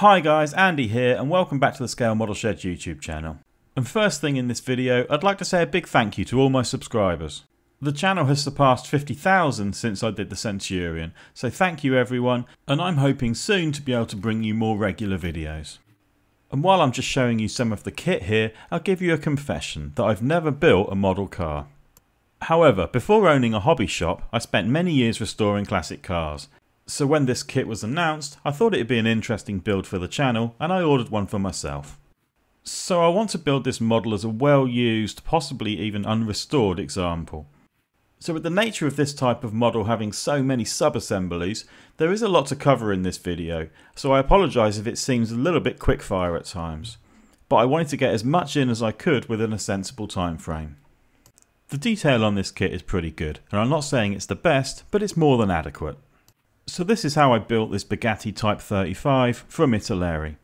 Hi guys, Andy here and welcome back to the Scale Model Shed YouTube channel. And first thing in this video, I'd like to say a big thank you to all my subscribers. The channel has surpassed 50,000 since I did the Centurion, so thank you everyone, and I'm hoping soon to be able to bring you more regular videos. And while I'm just showing you some of the kit here, I'll give you a confession that I've never built a model car. However, before owning a hobby shop, I spent many years restoring classic cars. So when this kit was announced, I thought it'd be an interesting build for the channel and I ordered one for myself. So I want to build this model as a well-used, possibly even unrestored example. So with the nature of this type of model having so many sub-assemblies, there is a lot to cover in this video, so I apologise if it seems a little bit quickfire at times. But I wanted to get as much in as I could within a sensible time frame. The detail on this kit is pretty good, and I'm not saying it's the best, but it's more than adequate. So this is how I built this Bugatti Type 35 from Italeri.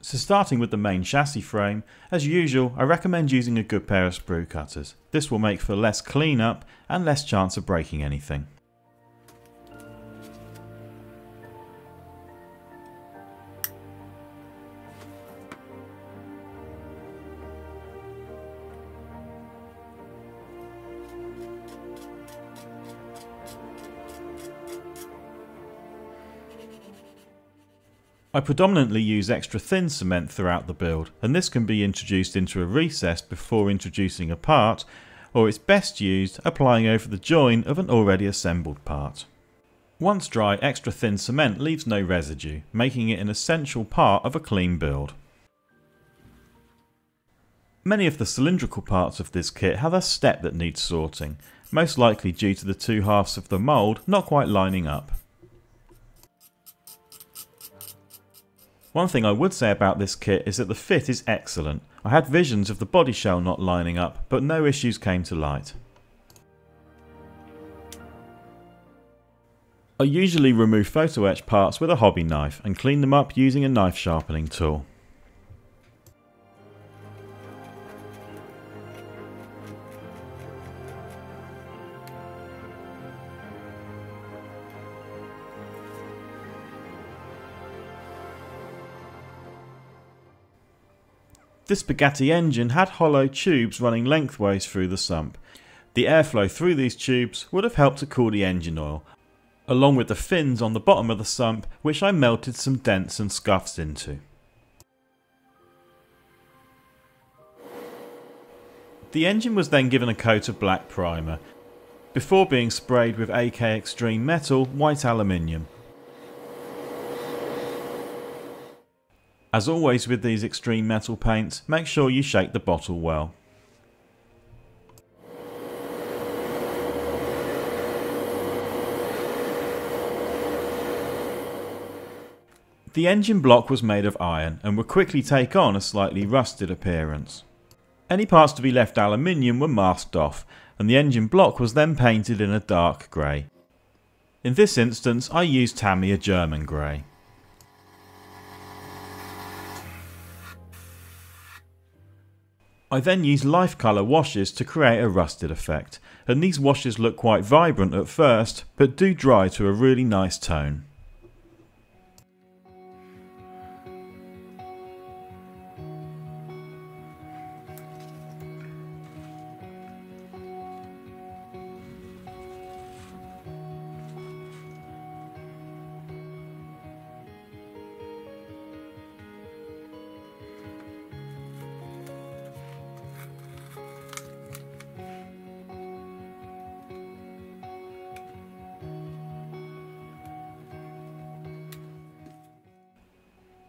So starting with the main chassis frame, as usual I recommend using a good pair of sprue cutters. This will make for less cleanup and less chance of breaking anything. I predominantly use extra thin cement throughout the build, and this can be introduced into a recess before introducing a part, or it's best used applying over the join of an already assembled part. Once dry, extra thin cement leaves no residue, making it an essential part of a clean build. Many of the cylindrical parts of this kit have a step that needs sorting, most likely due to the two halves of the mould not quite lining up. One thing I would say about this kit is that the fit is excellent. I had visions of the body shell not lining up, but no issues came to light. I usually remove photo etch parts with a hobby knife and clean them up using a knife sharpening tool. This Bugatti engine had hollow tubes running lengthways through the sump. The airflow through these tubes would have helped to cool the engine oil, along with the fins on the bottom of the sump, which I melted some dents and scuffs into. The engine was then given a coat of black primer, before being sprayed with AK Extreme Metal white aluminium. As always with these extreme metal paints, make sure you shake the bottle well. The engine block was made of iron and would quickly take on a slightly rusted appearance. Any parts to be left aluminium were masked off, and the engine block was then painted in a dark grey. In this instance I used Tamiya German Grey. I then use Life Color washes to create a rusted effect, and these washes look quite vibrant at first, but do dry to a really nice tone.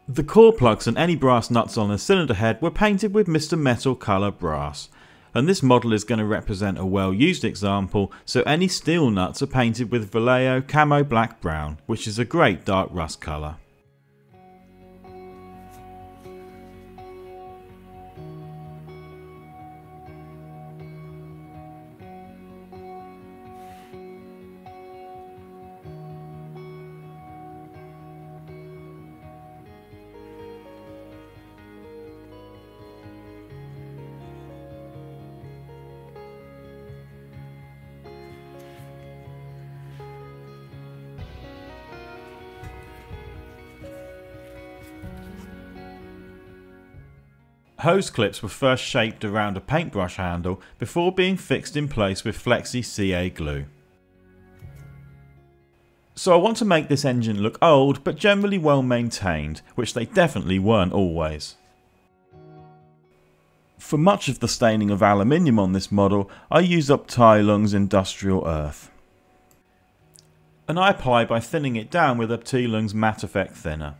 The core plugs and any brass nuts on the cylinder head were painted with Mr. Metal Colour Brass, and this model is going to represent a well-used example, so any steel nuts are painted with Vallejo Camo Black Brown, which is a great dark rust colour. Hose clips were first shaped around a paintbrush handle before being fixed in place with Flexi-CA glue. So I want to make this engine look old but generally well maintained, which they definitely weren't always. For much of the staining of aluminium on this model, I use Abteilung's industrial earth. And I apply by thinning it down with Abteilung's matte effect thinner.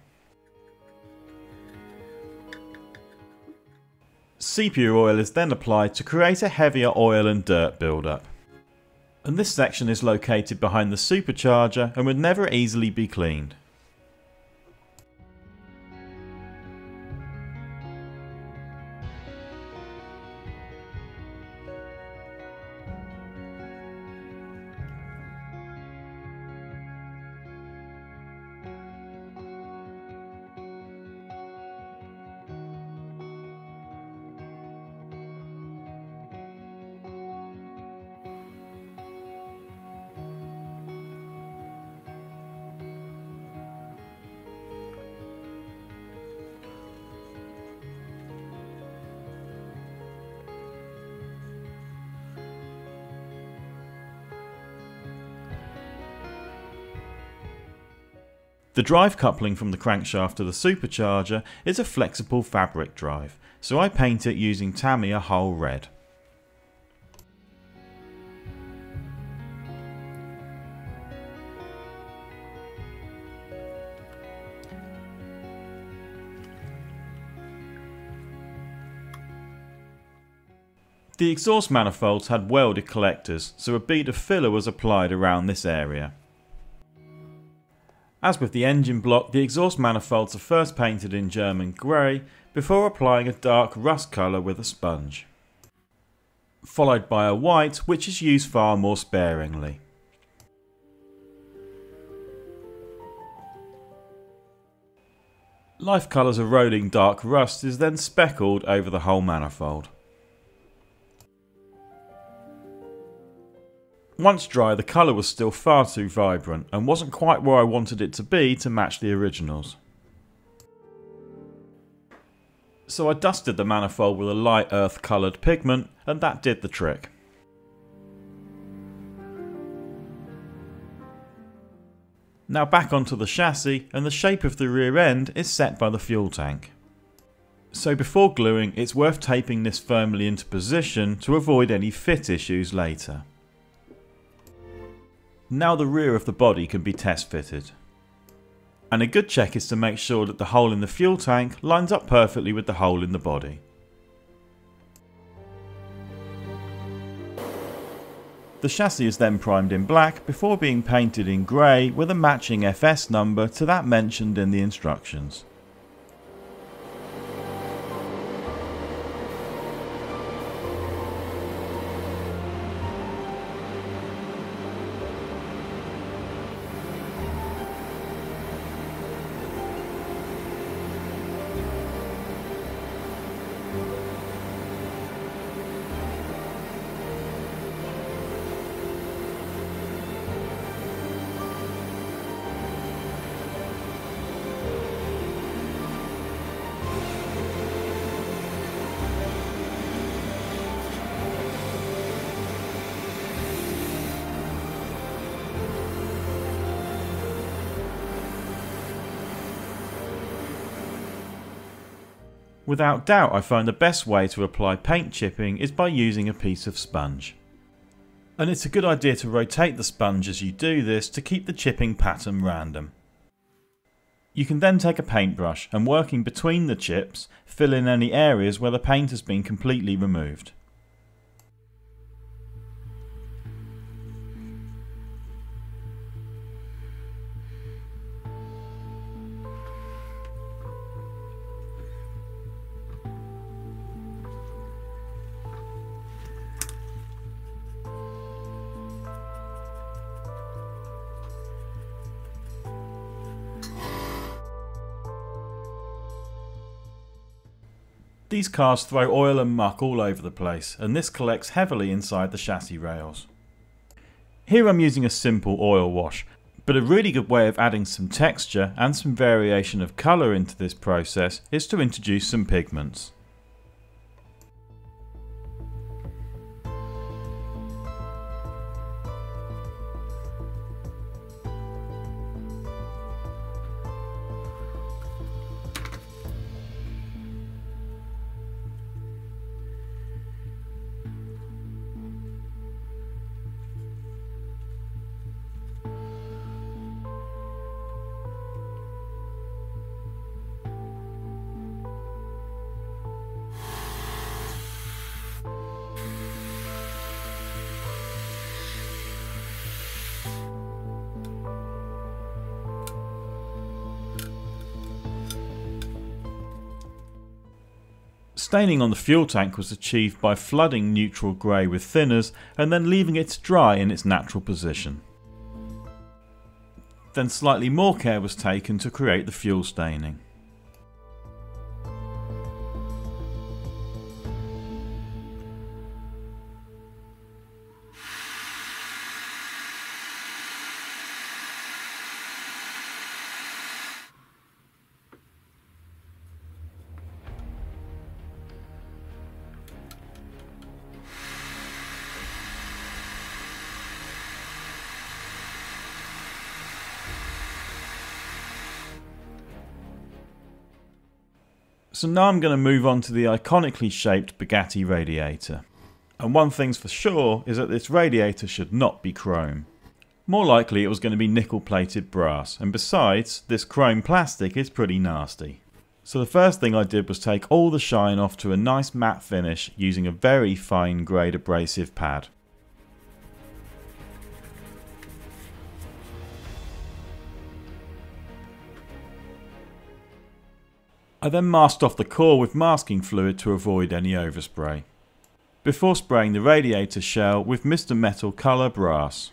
Sepia oil is then applied to create a heavier oil and dirt buildup. And this section is located behind the supercharger and would never easily be cleaned. The drive coupling from the crankshaft to the supercharger is a flexible fabric drive, so I paint it using Tamiya Hull Red. The exhaust manifolds had welded collectors, so a bead of filler was applied around this area. As with the engine block, the exhaust manifolds are first painted in German grey before applying a dark rust colour with a sponge, followed by a white, which is used far more sparingly. Life Color's eroding dark rust is then speckled over the whole manifold. Once dry, the colour was still far too vibrant and wasn't quite where I wanted it to be to match the originals. So I dusted the manifold with a light earth coloured pigment, and that did the trick. Now back onto the chassis, and the shape of the rear end is set by the fuel tank. So before gluing, it's worth taping this firmly into position to avoid any fit issues later. Now the rear of the body can be test fitted. And a good check is to make sure that the hole in the fuel tank lines up perfectly with the hole in the body. The chassis is then primed in black before being painted in grey with a matching FS number to that mentioned in the instructions. Without doubt, I find the best way to apply paint chipping is by using a piece of sponge. And it's a good idea to rotate the sponge as you do this to keep the chipping pattern random. You can then take a paintbrush and, working between the chips, fill in any areas where the paint has been completely removed. These cars throw oil and muck all over the place, and this collects heavily inside the chassis rails. Here I'm using a simple oil wash, but a really good way of adding some texture and some variation of colour into this process is to introduce some pigments. Staining on the fuel tank was achieved by flooding neutral grey with thinners and then leaving it to dry in its natural position. Then slightly more care was taken to create the fuel staining. So now I'm going to move on to the iconically shaped Bugatti radiator. And one thing's for sure is that this radiator should not be chrome. More likely it was going to be nickel plated brass, and besides, this chrome plastic is pretty nasty. So the first thing I did was take all the shine off to a nice matte finish using a very fine grade abrasive pad. I then masked off the core with masking fluid to avoid any overspray, before spraying the radiator shell with Mr. Metal Colour Brass.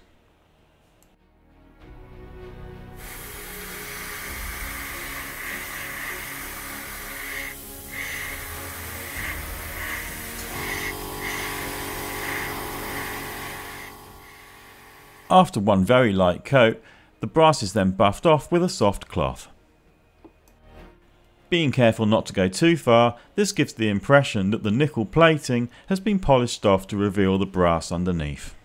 After one very light coat, the brass is then buffed off with a soft cloth. Being careful not to go too far, this gives the impression that the nickel plating has been polished off to reveal the brass underneath.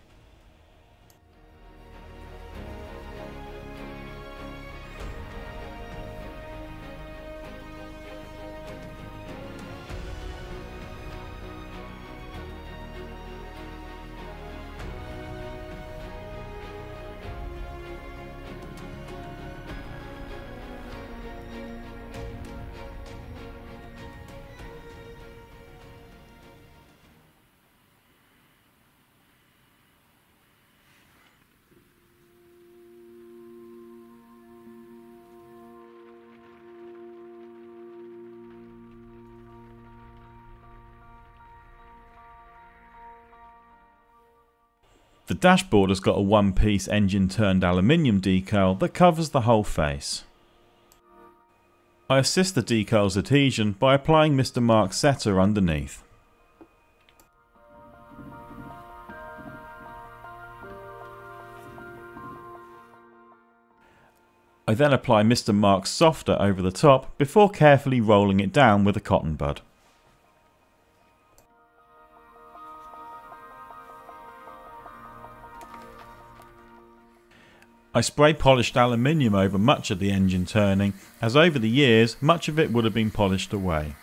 The dashboard has got a one-piece engine-turned aluminium decal that covers the whole face. I assist the decal's adhesion by applying Mr. Mark's setter underneath. I then apply Mr. Mark's softer over the top before carefully rolling it down with a cotton bud. I spray polished aluminium over much of the engine turning, as over the years much of it would have been polished away.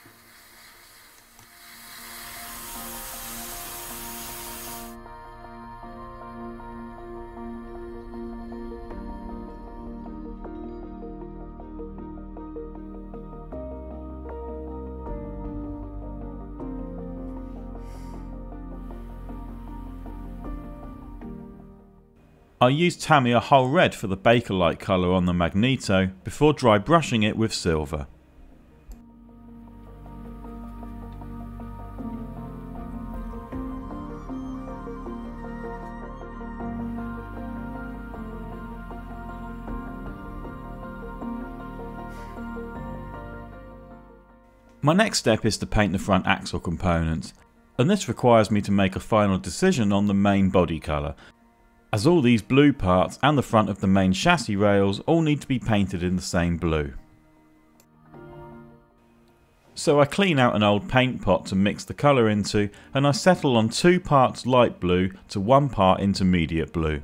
I used Tamiya Hull Red for the Bakelite colour on the magneto before dry brushing it with silver. My next step is to paint the front axle components, and this requires me to make a final decision on the main body colour, as all these blue parts and the front of the main chassis rails all need to be painted in the same blue. So I clean out an old paint pot to mix the colour into, and I settle on 2 parts light blue to 1 part intermediate blue.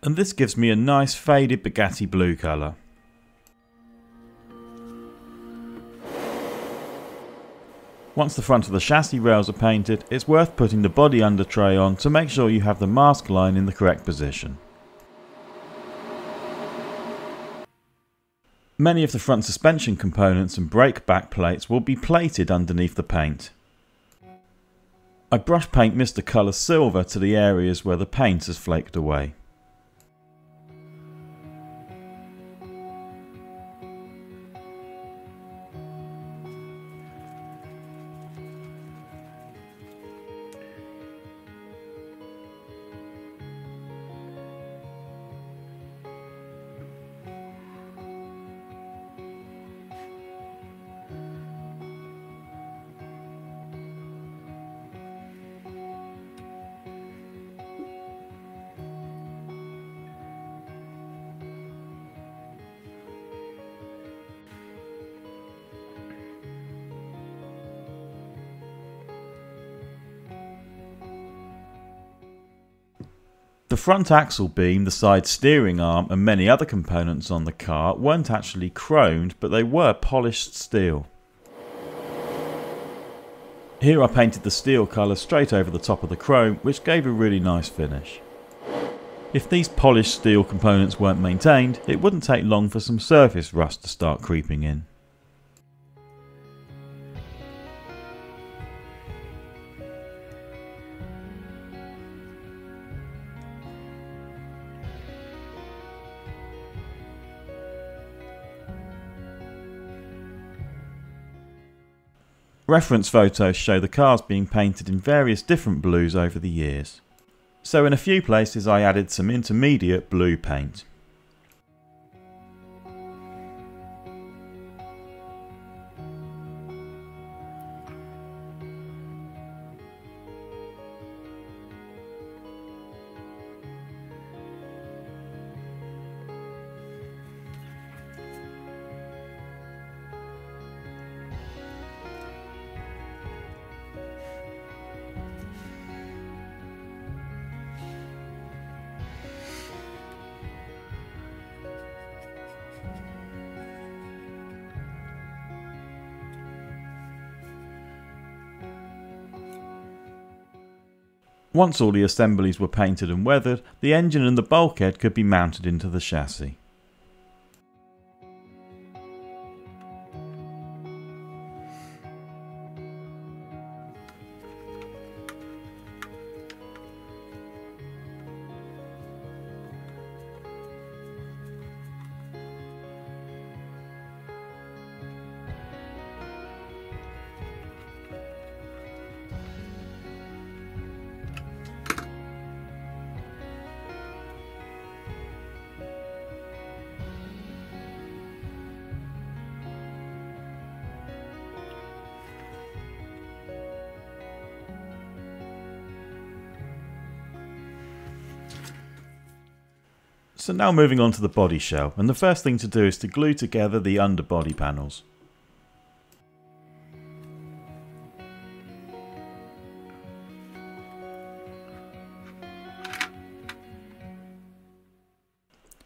And this gives me a nice faded Bugatti blue colour. Once the front of the chassis rails are painted, it's worth putting the body under tray on to make sure you have the mask line in the correct position. Many of the front suspension components and brake back plates will be plated underneath the paint. I brush paint Mr. Colour Silver to the areas where the paint has flaked away. The front axle beam, the side steering arm and many other components on the car weren't actually chromed, but they were polished steel. Here I painted the steel colour straight over the top of the chrome, which gave a really nice finish. If these polished steel components weren't maintained, it wouldn't take long for some surface rust to start creeping in. Reference photos show the cars being painted in various different blues over the years. So in a few places I added some intermediate blue paint. Once all the assemblies were painted and weathered, the engine and the bulkhead could be mounted into the chassis. So now moving on to the body shell, and the first thing to do is to glue together the underbody panels.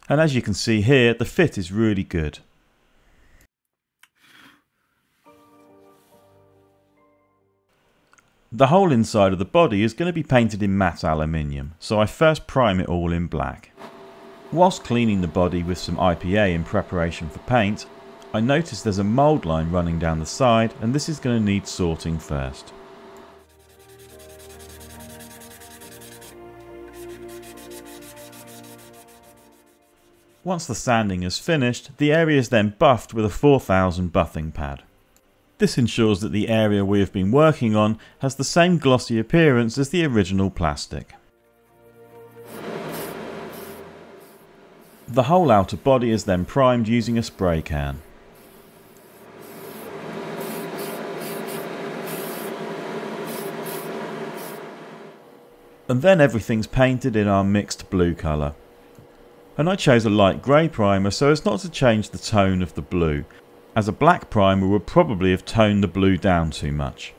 And as you can see here, the fit is really good. The whole inside of the body is going to be painted in matte aluminium, so I first prime it all in black. Whilst cleaning the body with some IPA in preparation for paint, I noticed there's a mould line running down the side, and this is going to need sorting first. Once the sanding is finished, the area is then buffed with a 4000 buffing pad. This ensures that the area we have been working on has the same glossy appearance as the original plastic. The whole outer body is then primed using a spray can. And then everything's painted in our mixed blue colour. And I chose a light grey primer so as not to change the tone of the blue, as a black primer would probably have toned the blue down too much.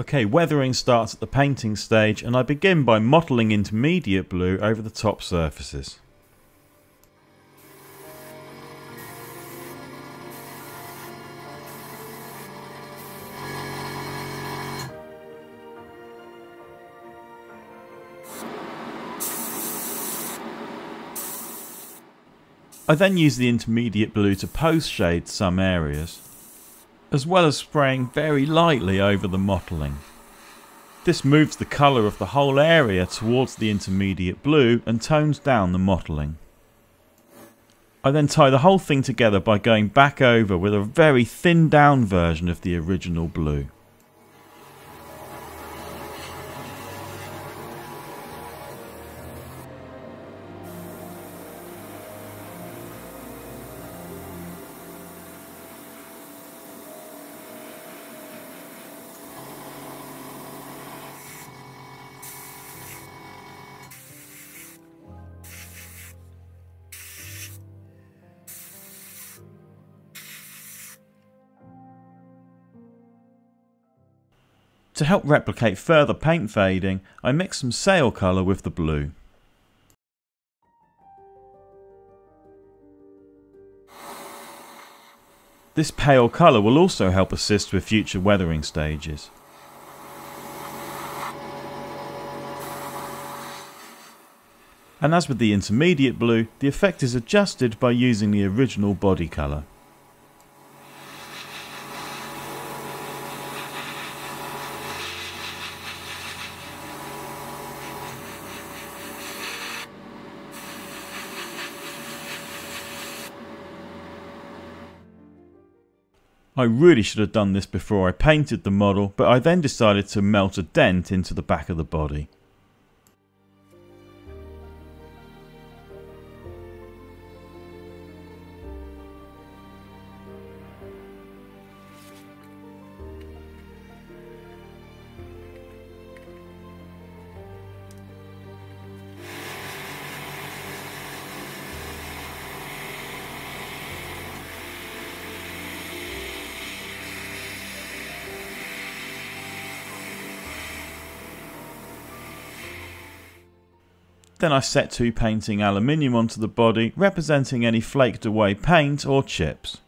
Okay, weathering starts at the painting stage, and I begin by mottling intermediate blue over the top surfaces. I then use the intermediate blue to post shade some areas, as well as spraying very lightly over the mottling. This moves the colour of the whole area towards the intermediate blue and tones down the mottling. I then tie the whole thing together by going back over with a very thinned down version of the original blue. To help replicate further paint fading, I mixed some sail colour with the blue. This pale colour will also help assist with future weathering stages. And as with the intermediate blue, the effect is adjusted by using the original body colour. I really should have done this before I painted the model, but I then decided to melt a dent into the back of the body. Then I set to painting aluminium onto the body, representing any flaked away paint or chips.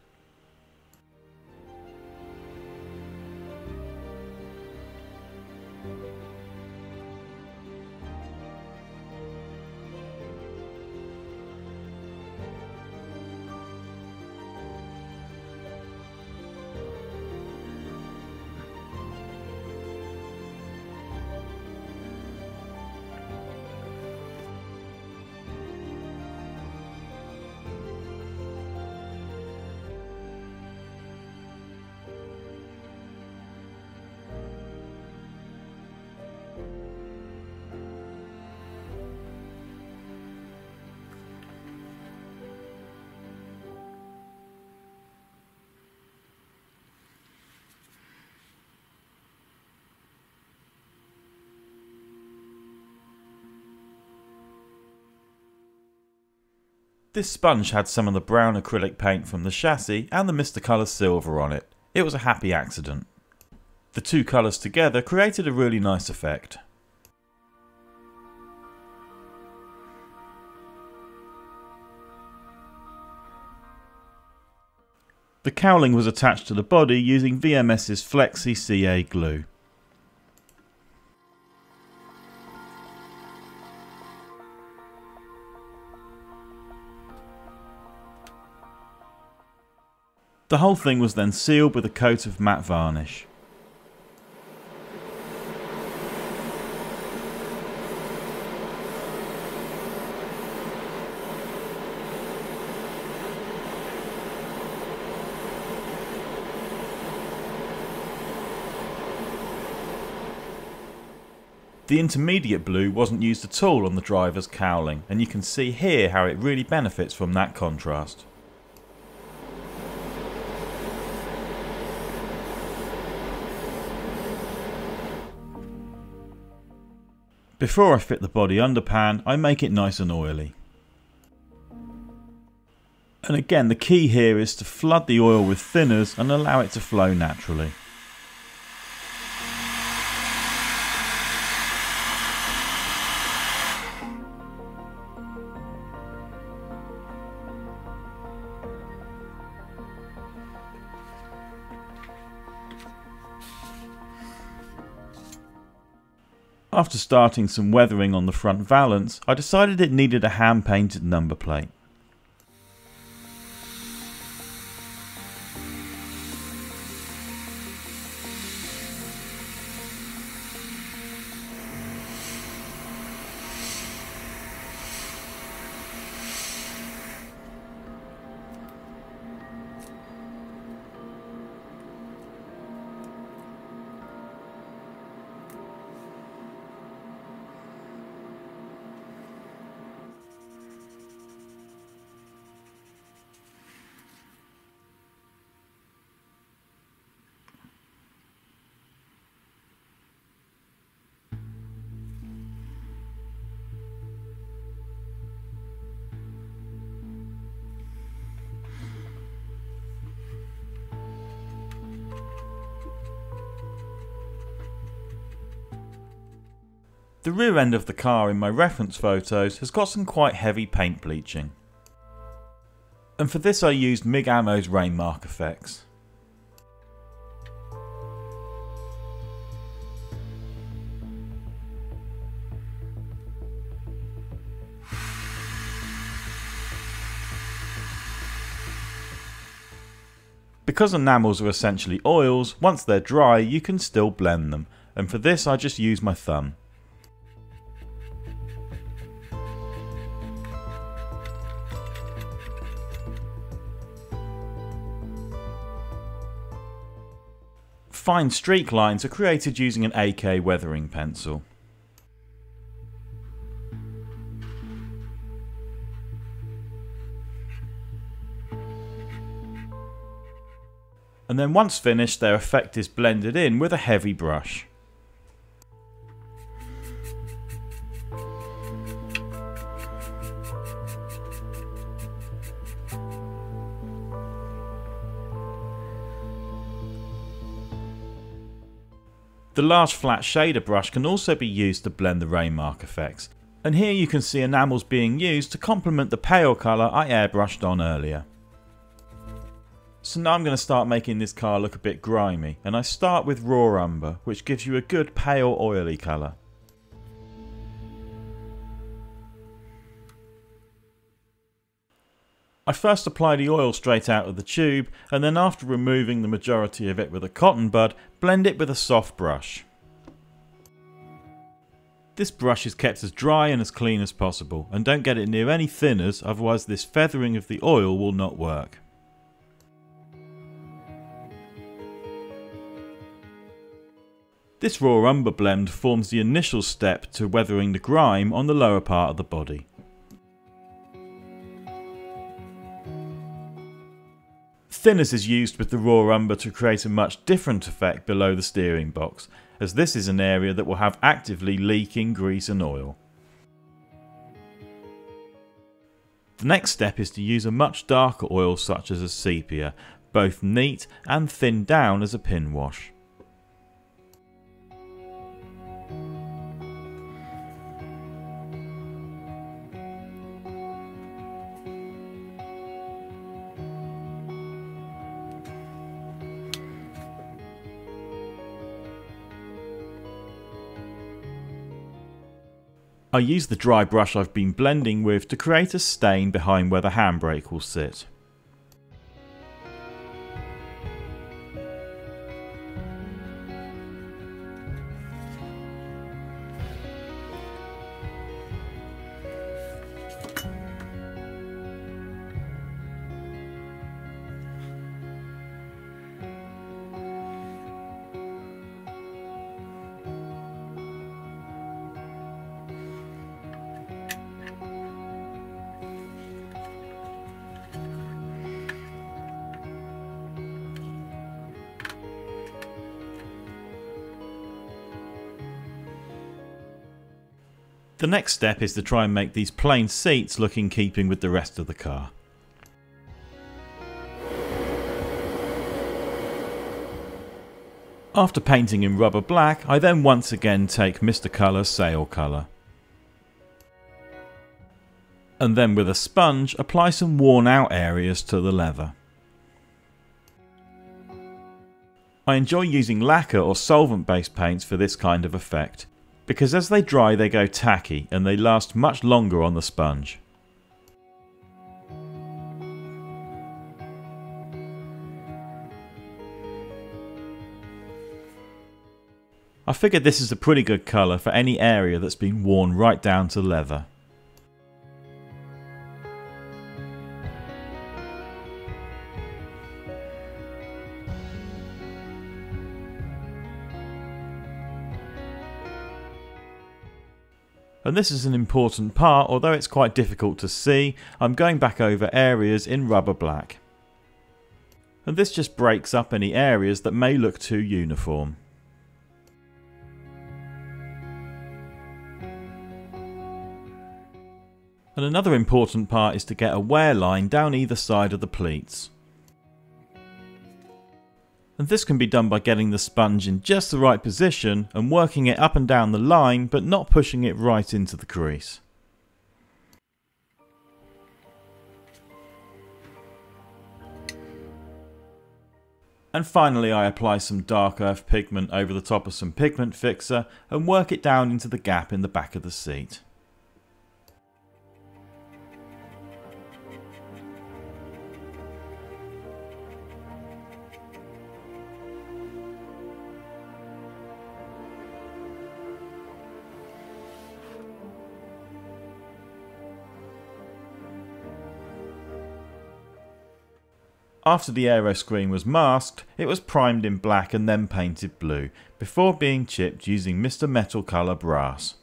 This sponge had some of the brown acrylic paint from the chassis and the Mr. Colour silver on it. It was a happy accident. The two colours together created a really nice effect. The cowling was attached to the body using VMS's Flexi-CA glue. The whole thing was then sealed with a coat of matte varnish. The intermediate blue wasn't used at all on the driver's cowling, and you can see here how it really benefits from that contrast. Before I fit the body underpan, I make it nice and oily. And again, the key here is to flood the oil with thinners and allow it to flow naturally. After starting some weathering on the front valance, I decided it needed a hand-painted number plate. The rear end of the car in my reference photos has got some quite heavy paint bleaching. And for this I used Mig Ammo's rain mark effects. Because enamels are essentially oils, once they're dry you can still blend them, and for this I just use my thumb. Fine streak lines are created using an AK weathering pencil. And then once finished, their effect is blended in with a heavy brush. The large flat shader brush can also be used to blend the rain mark effects, and here you can see enamels being used to complement the pale colour I airbrushed on earlier. So now I'm going to start making this car look a bit grimy, and I start with raw umber, which gives you a good pale oily colour. I first apply the oil straight out of the tube, and then after removing the majority of it with a cotton bud, blend it with a soft brush. This brush is kept as dry and as clean as possible, and don't get it near any thinners, otherwise this feathering of the oil will not work. This raw umber blend forms the initial step to weathering the grime on the lower part of the body. Thinners is used with the raw umber to create a much different effect below the steering box, as this is an area that will have actively leaking grease and oil. The next step is to use a much darker oil such as a sepia, both neat and thinned down as a pin wash. I use the dry brush I've been blending with to create a stain behind where the handbrake will sit. The next step is to try and make these plain seats look in keeping with the rest of the car. After painting in rubber black, I then once again take Mr. Colour Sail Colour. And then with a sponge, apply some worn out areas to the leather. I enjoy using lacquer or solvent based paints for this kind of effect, because as they dry they go tacky and they last much longer on the sponge. I figured this is a pretty good colour for any area that's been worn right down to leather. And this is an important part, although it's quite difficult to see. I'm going back over areas in rubber black. And this just breaks up any areas that may look too uniform. And another important part is to get a wear line down either side of the pleats. and this can be done by getting the sponge in just the right position and working it up and down the line, but not pushing it right into the crease. And finally, I apply some dark earth pigment over the top of some pigment fixer and work it down into the gap in the back of the seat. After the aero screen was masked, it was primed in black and then painted blue, before being chipped using Mr. Metal Colour Brass.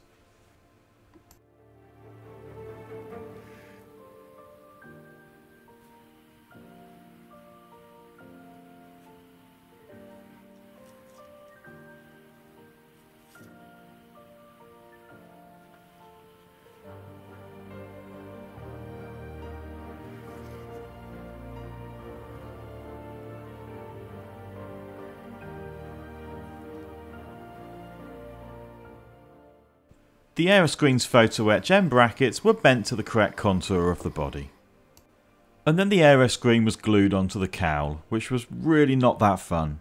The Aeroscreen's photo etch end brackets were bent to the correct contour of the body. And then the Aeroscreen was glued onto the cowl, which was really not that fun.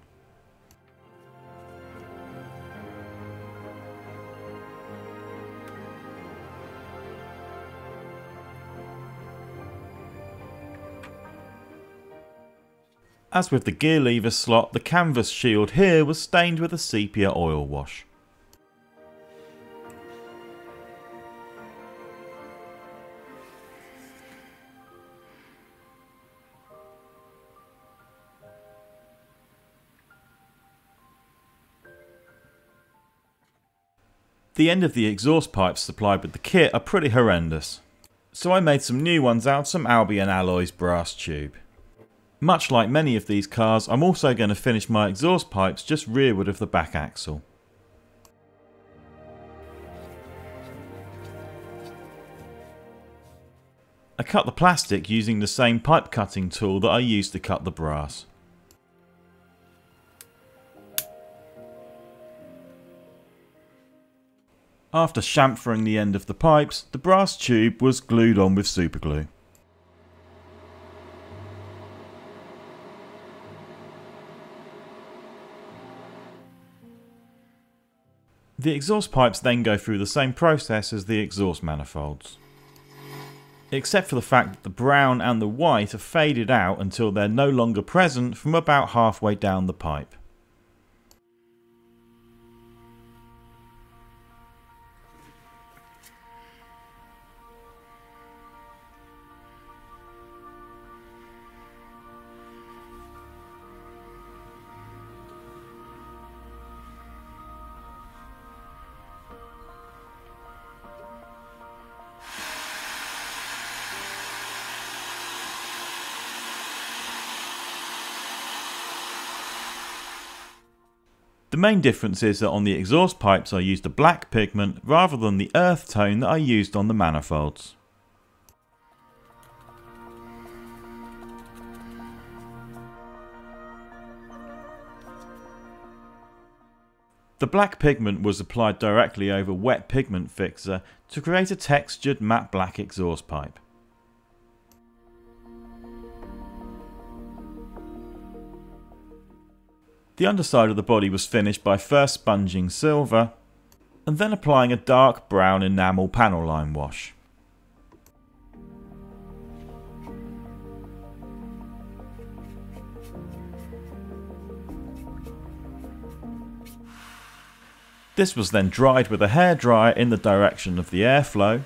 As with the gear lever slot, the canvas shield here was stained with a sepia oil wash. The end of the exhaust pipes supplied with the kit are pretty horrendous, so I made some new ones out of some Albion Alloys brass tube. Much like many of these cars, I'm also going to finish my exhaust pipes just rearward of the back axle. I cut the plastic using the same pipe cutting tool that I used to cut the brass. After chamfering the end of the pipes, the brass tube was glued on with superglue. The exhaust pipes then go through the same process as the exhaust manifolds, except for the fact that the brown and the white are faded out until they're no longer present from about halfway down the pipe. The main difference is that on the exhaust pipes I used a black pigment rather than the earth tone that I used on the manifolds. The black pigment was applied directly over wet pigment fixer to create a textured matte black exhaust pipe. The underside of the body was finished by first sponging silver and then applying a dark brown enamel panel line wash. This was then dried with a hairdryer in the direction of the airflow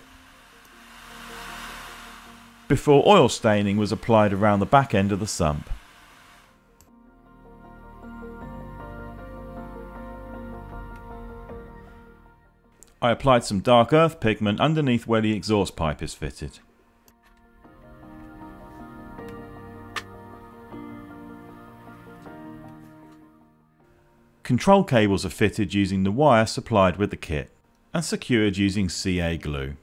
before oil staining was applied around the back end of the sump. I applied some dark earth pigment underneath where the exhaust pipe is fitted. Control cables are fitted using the wire supplied with the kit and secured using CA glue.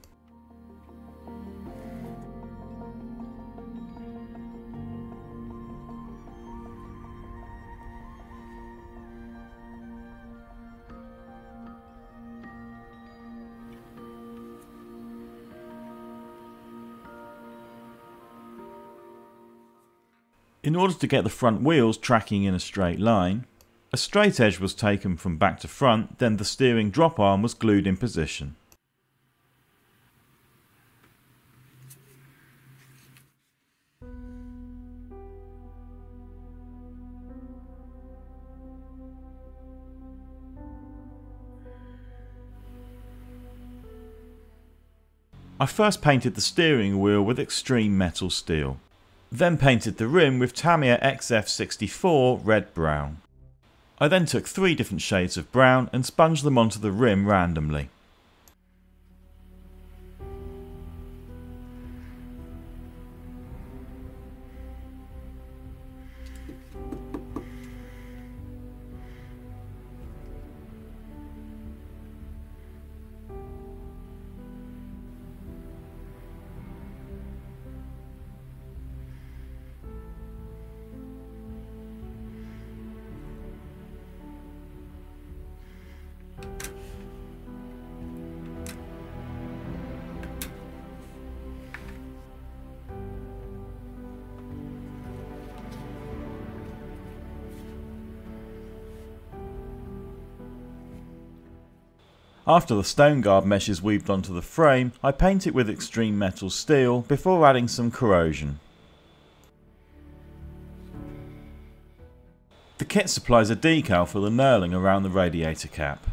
In order to get the front wheels tracking in a straight line, a straight edge was taken from back to front, then the steering drop arm was glued in position. I first painted the steering wheel with Extreme Metal steel, then painted the rim with Tamiya XF64 Red Brown. I then took three different shades of brown and sponged them onto the rim randomly. After the stone guard mesh is weaved onto the frame, I paint it with Extreme Metal steel before adding some corrosion. The kit supplies a decal for the knurling around the radiator cap,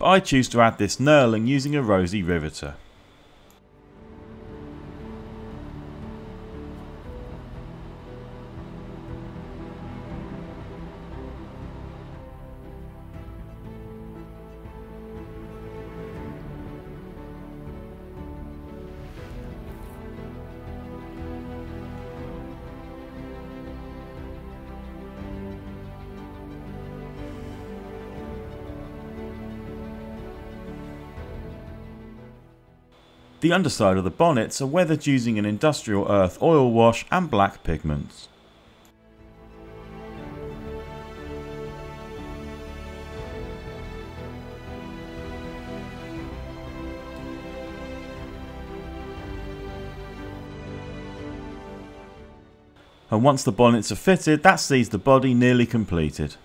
but I choose to add this knurling using a rosy riveter. The underside of the bonnets are weathered using an industrial earth oil wash and black pigments. And once the bonnets are fitted, that sees the body nearly completed.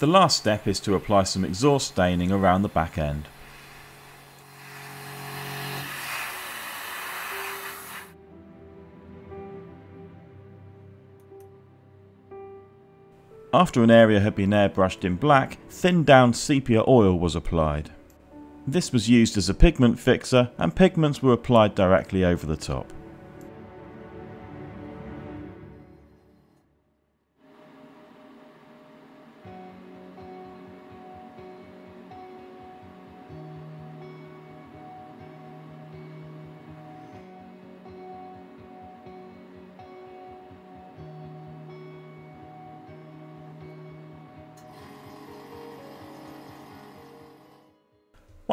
The last step is to apply some exhaust staining around the back end. After an area had been airbrushed in black, thinned down sepia oil was applied. This was used as a pigment fixer, and pigments were applied directly over the top.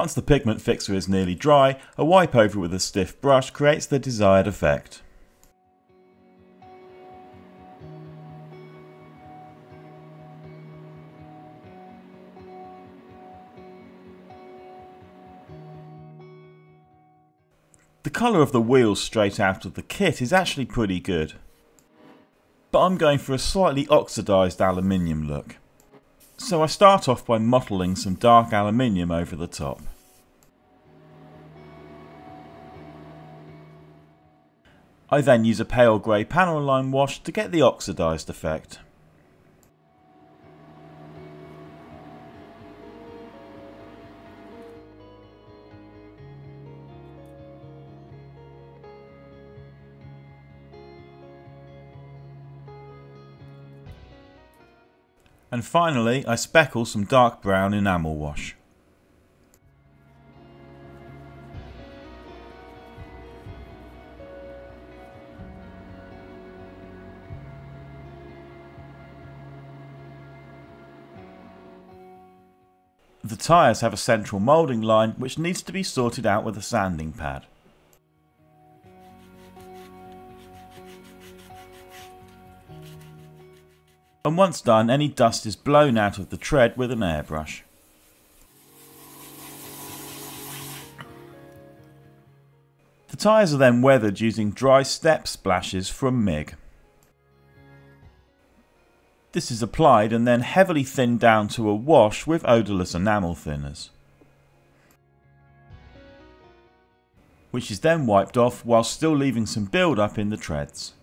Once the pigment fixer is nearly dry, a wipe over with a stiff brush creates the desired effect. The colour of the wheels straight out of the kit is actually pretty good, but I'm going for a slightly oxidised aluminium look. So I start off by mottling some dark aluminium over the top. I then use a pale grey panel line wash to get the oxidised effect. And finally, I speckle some dark brown enamel wash. The tyres have a central moulding line which needs to be sorted out with a sanding pad. and once done, any dust is blown out of the tread with an airbrush. The tyres are then weathered using dry step splashes from Mig. This is applied and then heavily thinned down to a wash with odourless enamel thinners, which is then wiped off while still leaving some build up in the treads.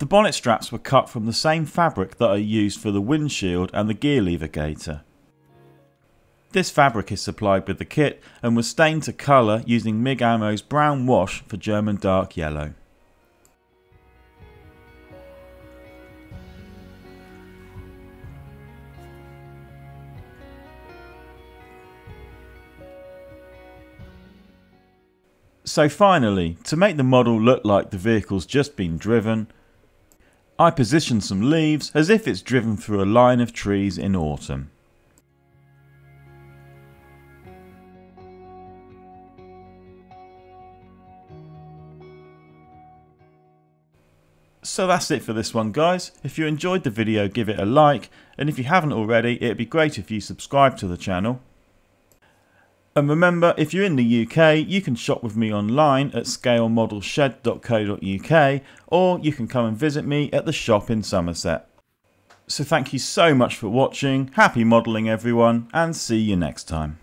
The bonnet straps were cut from the same fabric that are used for the windshield and the gear lever gaiter. This fabric is supplied with the kit and was stained to colour using Mig Ammo's brown wash for German dark yellow. So finally, to make the model look like the vehicle's just been driven, I position some leaves as if it's driven through a line of trees in autumn. So that's it for this one, guys. If you enjoyed the video, give it a like, and if you haven't already, it'd be great if you subscribe to the channel. And remember, if you're in the UK, you can shop with me online at scalemodelshed.co.uk, or you can come and visit me at the shop in Somerset. So thank you so much for watching, happy modelling everyone, and see you next time.